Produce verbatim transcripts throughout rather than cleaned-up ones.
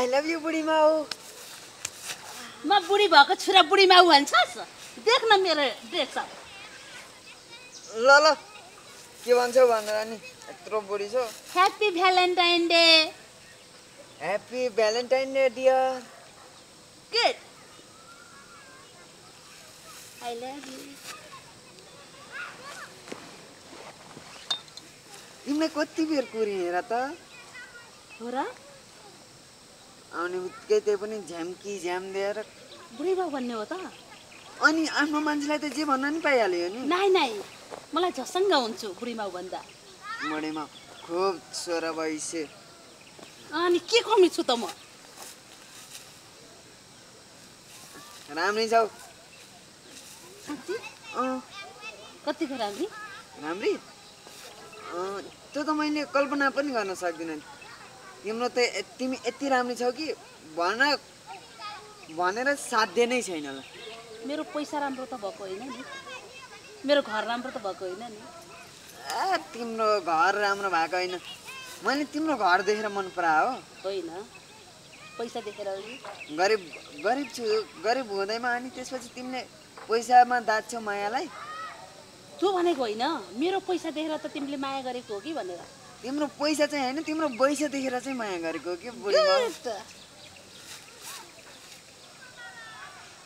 I love you, बुढी माउ. म बुढी भएको छुरा बुढी माउ भन्छस्? देख्न मेरो ड्रेस अप. ल ल के भन्छौ भनेर नि यत्रो बुढी छौ. Happy Valentine Day. Happy Valentine Day dear. Good. I love you. तिमीले कति बेर कुरी हेरा त हो र आउने बित्तिकै त्यै पनि झ्यामकी झ्याम दिएर बुढी बाउ भन्ने हो त अनि आफ्नो मान्छेलाई त जे भन्न नि पाइहाल्यो नि नाइ नाइ मलाई झसङ्ग हुन्छु बुढी बाउ भन्दा मडेमा खूब सोरा भइसे अनि के कमी छु त म राम्रै छौ कति अ कति राम्री राम्री त्यो त मैले कल्पना पनि गर्न सक्दिन नि तिम्रो त तिमी यति राम्रो छौ कि भन्न भनेर साध्य नै छैन ल मेरो पैसा राम्रो त भएको हैन नि मेरो घर राम्रो त भएको हैन नि आ तिम्रो घर राम्रो भएको हैन मैले तिम्रो घर देखेर मन परायो होइन पैसा देखेर नि गरीब गरीब छु गरीब हुँदैमा अनि त्यसपछि तिमीले पैसामा दाच्छौ मायालाई त्यो भनेको हैन मेरो पैसा देखेर त तिमीले माया गरेको हो कि भनेर तिम्रो पैसा चाहिँ हैन तिम्रो बैसा देखेर चाहिँ माया गरेको हो के बुढी माउ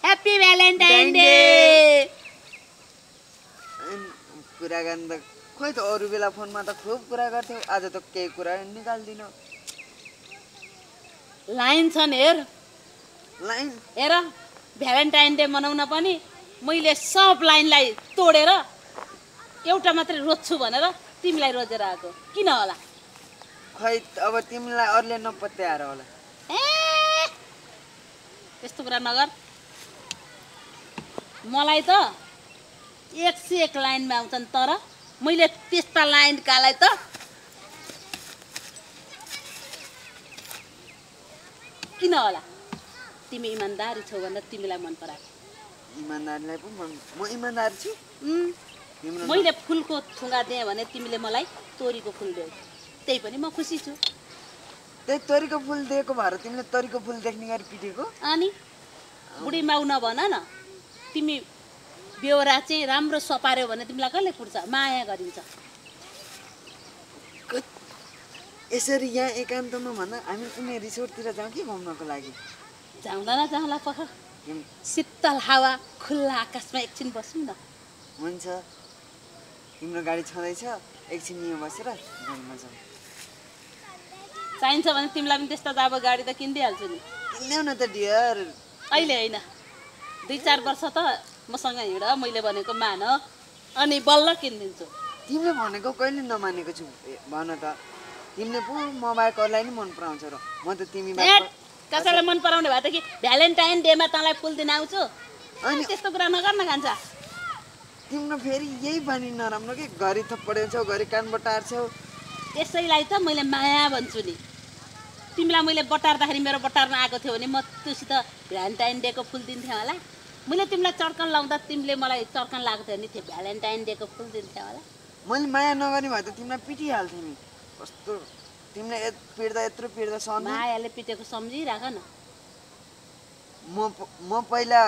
ह्यापी भ्यालेन्टाइन डे कुरा गर्न त खोइ त अरु बेला फोनमा त खूब कुरा गर्थ्यौ आज त केही कुरा निकाल्दिनौ लाइन छन् हेर लाइन हेर भ्यालेन्टाइन डे मनाउन पनि मैले सब लाइनलाई तोडेर एउटा मात्र रोज्छु भनेर तिमीलाई रोजेर आको किन होला खै अब तिमीलाई अरुले नपत्याएर होला ए त्यस्तो कुरा नगर मलाई त एक सय एक लाइनमा आउँछन् तर मैले त्यस्ता लाइन कालाई त किन होला तिमी इमानदारी छौ भनेर तिमीलाई मन परायो इमानदारीलाई पनि म इमानदार छु मैले फूलको थुंगा दिए भने तिमीले मलाई तोरीको फूल दियौ त्यै पनि म खुसी छु त्यै तोरीको फूल दिएको भएर तिमीले तोरीको फूल देख्ने गरी पिटेको अनि बुढी माउ नभन न तिमी बेहोरा चाहिँ राम्रो सपार्यो भने तिमीलाई कसले पुर्छ माया गरिन्छ यसरी यहाँ एकान्तमा भन्न हामी कुनै रिसोर्टतिर जाऊ कि घुम्नको लागि जाउँदैन जाउँला पख शीतल हावा खुल्ला आकाशमा एकछिन बसौँ न हुन्छ तिम्रो गाडी छँदैछ एकछिन यहाँ बसेर घुम्न जाऊ चाहिन्छ भने तिमीलाई पनि त्यस्तो अब गाडी त किनिदिहाल्छु नि किन्यौ न त डियर अहिले होइन दुई चार वर्ष त मसँग हिँड मैले भनेको मान अनि बल्ल किनिदिन्छु तिमीले भनेको कहिले नमानेको छु भन त तिमीले पो म बाहेकहरूलाई नि मन पराउँछौ र म त तिमी बाहेक कसैलाई मन पराउने भए त कि भ्यालेन्टाइन डेमा तँलाई फुल दिन आउँछु अनि त्यस्तो कुरा नगर्न खान्छ तिम्रो फेरि यही बानी नराम्रो के घरी थप्पड्याउँछौ घरी कान बटार्छौ त्यसैलाई त मैले माया भन्छु नि तिमीलाई मैले बटार्दाखेरि मेरो बटार्न आएको थियो भने म त्योसित भ्यालेन्टाइन डेको फुल दिन्थे होला मैले तिमीलाई चर्कन लाउँदा तिमीले मलाई चर्कन लाग्थ्यो नि थियो भ्यालेन्टाइन डेको फुल दिन्थे होला मैले माया नगर्ने भए त तिमीलाई पिटिहाल्थे नि कस्तो तिमीले पिट्दा यत्रो पिट्दा सम्झ मायाले पिटेको सम्झिराख न म म पहिला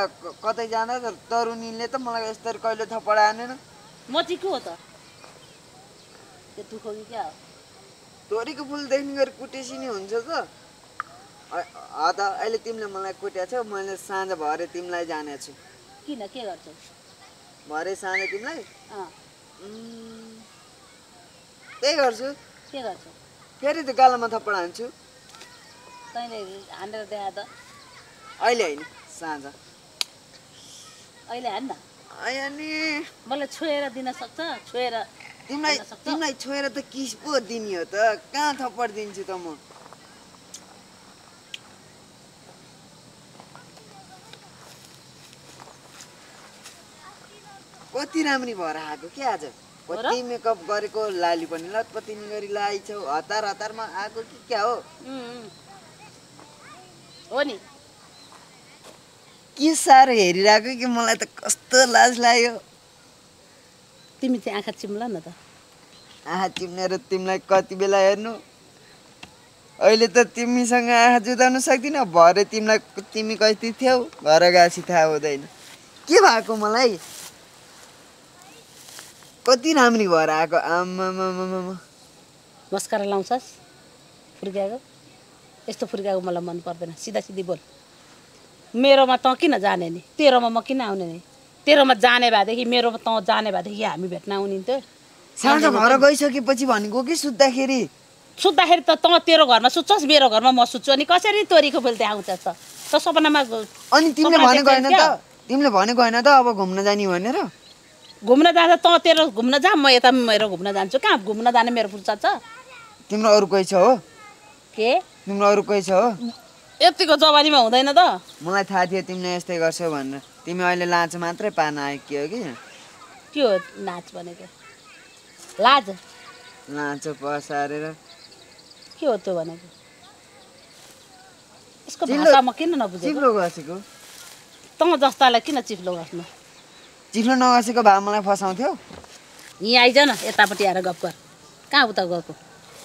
कतै जाँदा त तरुनीले त मलाई यस्तरी कहिले थपडाएन म चाहिँ के हो त त्यो दुखो कि क्या हो तोरीको फूल देख्ने गरी कुटेसी नि हुन्छ त आधा अहिले तिमीले मलाई कुट्या छौ मैले साँझ भरे तिमीलाई जाने छु किन के गर्छौ भरे साँझ तिमीलाई अ के गर्छु के गर्छौ फेरि त गालामा थपडाउँछु तैले हानेर देख्या त अहिले हैन साँझ अहिले हैन आयनी मलाई छोएर दिन सक्छ छोएर तिमीलाई तिमीलाई छोएर त किस पो दिने हो त कहाँ थप्पड दिन्छु त म कति राम्री भएर आएको के आज कति मेकअप गरेको लाली पनि लतपति निगरी लाइछौ हतार हतारमा आएको कि क्या हो हो नि के साह्रो हेरिराको कि मलाई त कस्तो लाज लाग्यो तिमी चाहिँ आँखा चिम्ला न त आँखा चिम्लेर तिमीलाई कति बेला हेर्नु अहिले त तिमीसँग आँखा जुदाउन सक्दिन भरे तिमीलाई तिमी कति थियौ घर गासी थाहा हुँदैन के भएको मलाई कति राम्री भएर आको आमामामामा मस्कारा लाउँछस् फुर्क्याको यस्तो फुर्क्याको मलाई मन पर्दैन सिधा सिधी बोल मेरोमा त किन जाने नि तेरोमा म किन आउने नि तेरोमा जाने भएदेखि मेरोमा त जाने भएदेखि हामी भेट्न आउने नि त सानो घर गइसकेपछि भनेको कि सुत्दाखेरि सुत्दाखेरि त त तेरो घरमा सुत्छस् मेरो घरमा म सुत्छु अनि कसरी तोरीको फुल त्यहाँ आउँछ त त सपनामा अनि तिमीले भनेको हैन त तिमीले भनेको हैन त अब घुम्न जानी भनेर घुम्न जाँदा त तेरो घुम्न जा म यता मेरो घुम्न जान्छु कहाँ घुम्न जाने मेरो फुर्सद छ तिम्रो अरु कोही छ हो के तिम्रो अरु कोही छ हो यतिको जवानीमा हुँदैन त मलाई थाहा थियो तिमीले यस्तै गर्छौ भनेर तिमी अहिले लाज मात्रै पान आए के हो कि के हो नाच भनेको लाज लाज पसारेर के हो त्यो भनेको यसको भाषा म किन नबुझेको चिफ्लो गासेको त म जस्तालाई किन चिफ्लो गास्नु चिफ्लो नगासेको भए मलाई फसाउँथ्यौ यहाँ आइज न यतापट्टि आएर गफ गर कहाँ उता गएको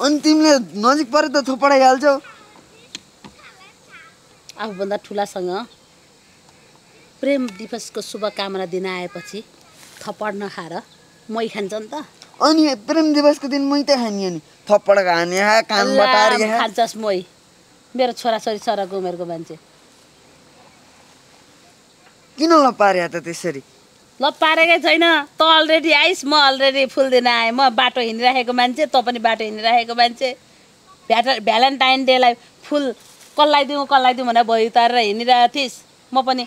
अनि तिमीले नजिक परे त थोपडाइहाल्छौ आफूभन्दा ठुलासँग प्रेम दिवसको शुभकामना दिन आएपछि थपड नखाएर मै खान्छ नि त अनि प्रेम दिवसको दिन मै त खानियो नि थप्पड खाने हा कान बटार यहाँ खान्छस् मै मेरो छोरा छोरी सरको उमेरको मान्छे किन लपार्या त त्यसरी लपारेकै छैन त अलरेडी आइस म अलरेडी फुल दिन आए म बाटो हिँडिराखेको मान्छे त पनि बाटो हिँडिराखेको मान्छे भ्यालेन्टाइन डे लाई फुल कल्लाई दिउँ कल्लाई दिउँ भनेर भइ उतारेर हिँडिरहेको थिइस् म पनि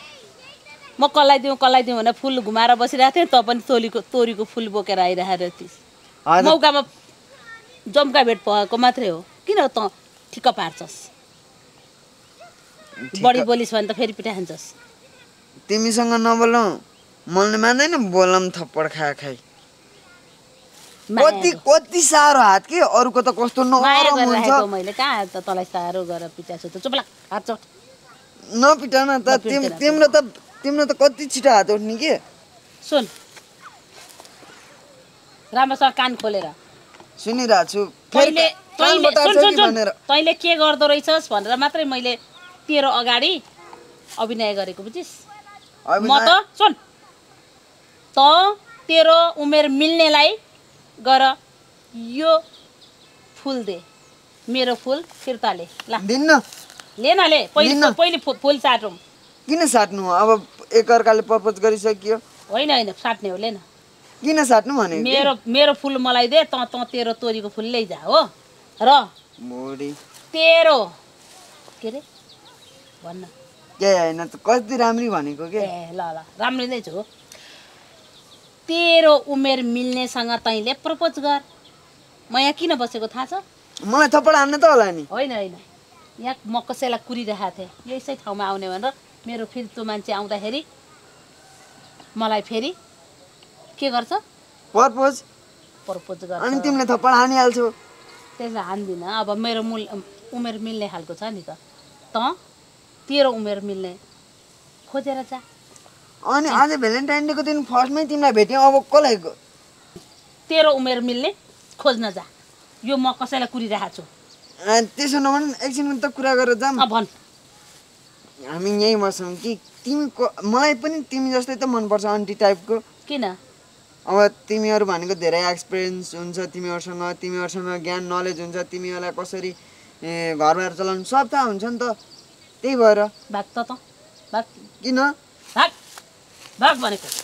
म कल्लाई दिउँ कल्लाई दिउँ भनेर फुल घुमाएर बसिरहेको थिएँ त पनि तोरीको तोरीको फुल बोकेर आइरहेको थिइस् मौकामा जम्का भेट भएको मात्रै हो किन त ठिक्क पार्छस् बढी बोलिस् भने त फेरि पिटा खान्छस् तिमीसँग नबोलौँ मनले मान्दैन बोलम थप्पड खा खाइ कति कति साह्रो हात के अरूको त कस्तो नरम हुन्छ मैले कहाँ त तलाई साह्रो गरेर पिटाछु त चुप लाग हात चोट नपिटाउन त तिम्रो त तिम्रो त कति छिटो हात उठ्ने के सुन राम्रोसँग कान खोलेर सुनिराछु तैले तैले के गर्दो रहेछस् भनेर मात्रै मैले तेरो अगाडि अभिनय गरेको बुझिस म त सुन त तेरो उमेर मिल्नेलाई गर यो फुल दे मेरो फुल फिर्ताले ला दिन्न ले न ले पहिले पहिले फुल साटौं किन साट्नु अब एकअर्काले प्रपोज गरिसकियो होइन होइन साट्ने हो ले न किन साट्नु भने मेरो मेरो फुल मलाई दे त त तेरो तोरीको फुल लै जा हो र मोडी तेरो के रे भन्न के हैन त कति राम्री भनेको के ए ल ल राम्री नै छ तेरो उमेर मिल्ने सँग तैले प्रपोज गर म यहाँ किन बसेको थाहा छ मलाई थपड हान्न त होला नि हैन हैन यहाँ म कसैलाई कुरिरहेको थिए यसै ठाउँमा आउने भनेर मेरो फिल्तु मान्छे आउँदाखेरि मलाई फेरि के गर्छ परपोज परपोज गर्छ अनि तिमीले थप्पड हानि हाल्छौ त्यसले हान्दिन अब मेरो मूल उमेर मिल्ने हालको छ नि त त तेरो उमेर मिल्ने खोजेर जा अनि आज भ्यालेन्टाइन डे को दिन फर्स्टमै तिमीलाई भेट्यौ अब कसलाई तेरो उमेर मिल्ने खोज्न जा यो म कसैलाई कुरिरहेको छु त्यसो नभन एकछिन त कुरा गरेर जाम भन हामी यही बसौँ कि तिमी मलाई पनि तिमी जस्तै त मन पर्छ आन्टी टाइपको किन अब तिमीहरु भनेको धेरै एक्सपिरियन्स हुन्छ तिमीहरुसँग तिमीहरुसँग ज्ञान नलेज हुन्छ तिमीहरुलाई कसरी घरबार चलाउनु सब थाहा हुन्छ नि त त्यही भएर भाग त त भाग किन भाग भाग भनेको